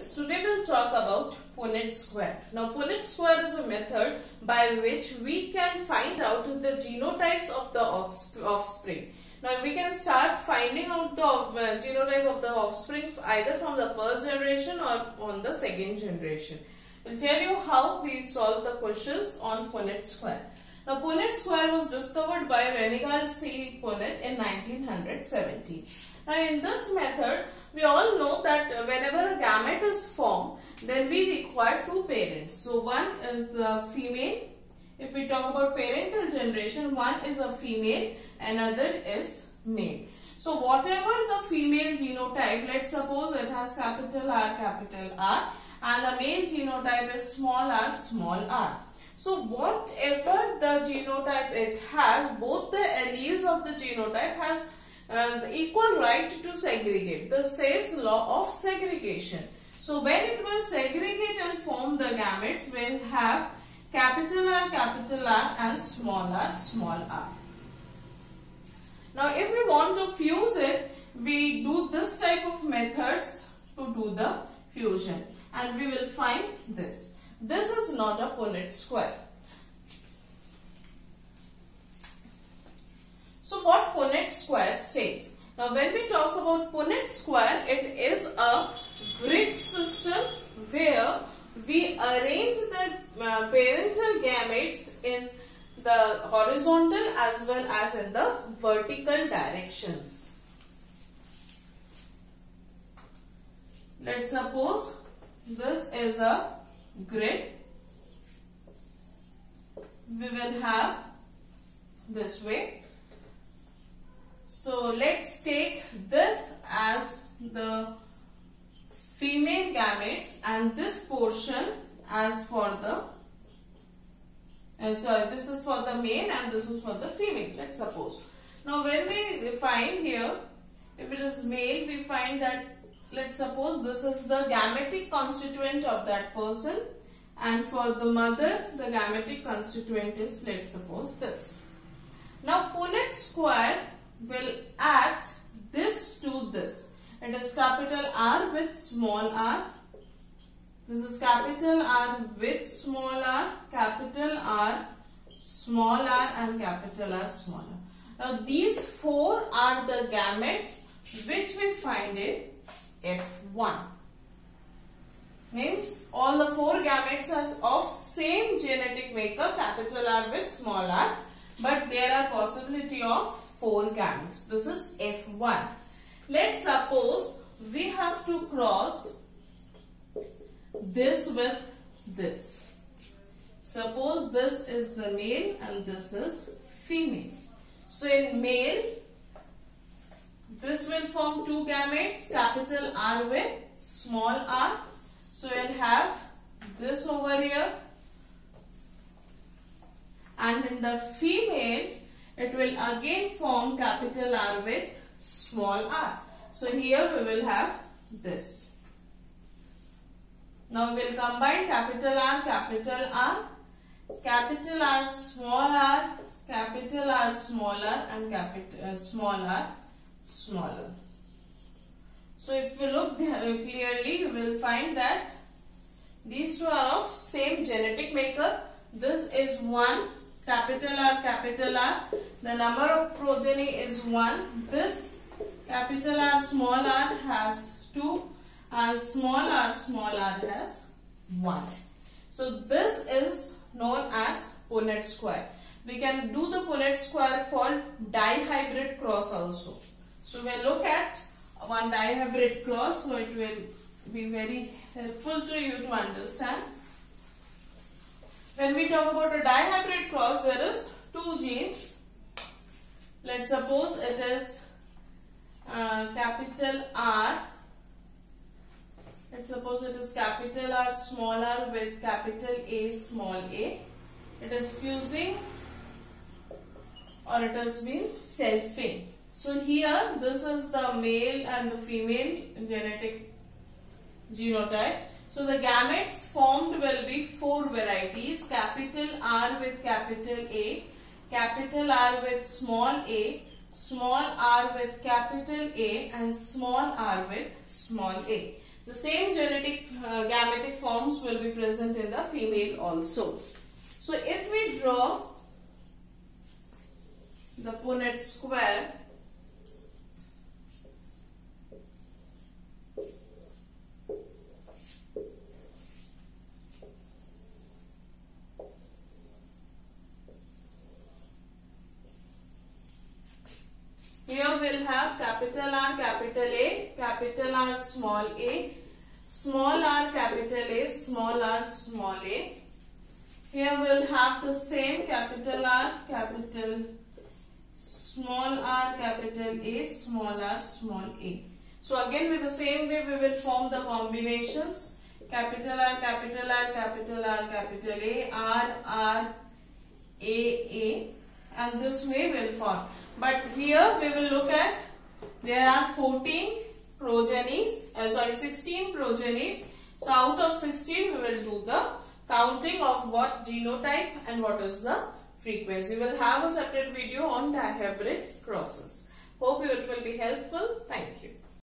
students, today we will talk about Punnett square. Now Punnett square is a method by which we can find out the genotypes of the offspring. Now we can start finding out the genotype of the offspring either from the first generation or on the second generation. We will tell you how we solve the questions on Punnett square. Now Punnett square was discovered by Renigal C. Punnett in 1970. Now in this method, we all know that whenever a gamete is formed, then we require two parents. So one is the female. If we talk about parental generation, one is a female, another is male. So whatever the female genotype, let's suppose it has capital R, and the male genotype is small r. So whatever the genotype it has, both the alleles of the genotype has the equal right to segregate. This says law of segregation. So when it will segregate and form the gametes, we will have capital R and small r. Now if we want to fuse it, we do this type of methods to do the fusion, and we will find this. This is not a Punnett square. So what Punnett square says? Now when we talk about Punnett square, it is a grid system where we arrange the parental gametes in the horizontal as well as in the vertical directions. Let's suppose this is a grid. We will have this way. So let's take this as the female gametes and this portion as for the this is for the male and this is for the female, let's suppose. Now when we find here, if it is male, we find that, let's suppose this is the gametic constituent of that person, and for the mother the gametic constituent is, let's suppose, this. Now Punnett square will add this to this. It is capital R with small r. This is capital R with small r, capital R, small r, and capital R, small r. Now these four are the gametes which we find in F1. Means all the four gametes are of same genetic makeup, capital R with small r, but there are possibility of four gametes. This is F1. Let's suppose we have to cross this with this. Suppose this is the male and this is female. So in male, this will form two gametes, capital R with small r. So we'll have this over here. And in the female, it will again form capital R with small r. So here we will have this. Now we will combine capital R, capital R small r, and capital small r small r. So if we look clearly, we will find that these two are of same genetic makeup. This is 1, capital R, the number of progeny is 1. This capital R small r has 2. And small r has 1. So this is known as Punnett square. We can do the Punnett square for dihybrid cross also. So we'll look at one dihybrid cross, so it will be very helpful to you to understand. When we talk about a dihybrid cross, there is two genes. Let's suppose it is capital R. Let's suppose it is capital R small r with capital A small a. It is fusing or it has been selfing. So here this is the male and the female genetic genotype. So the gametes formed will be four varieties, capital R with capital A, capital R with small a, small r with capital A, and small r with small a. The same genetic gametic forms will be present in the female also. So if we draw the Punnett square, here we'll have capital R, capital A, capital R, small a, small r, capital A, small r, small a. Here we'll have the same capital R, capital small r, capital A, small r, small a. So again with the same way we will form the combinations. Capital R, capital R, capital R, capital A, R, A, and this way will form. But here we will look at, there are 14 progenies, 16 progenies. So out of 16 we will do the counting of what genotype and what is the frequency. We will have a separate video on dihybrid crosses. Hope it will be helpful. Thank you.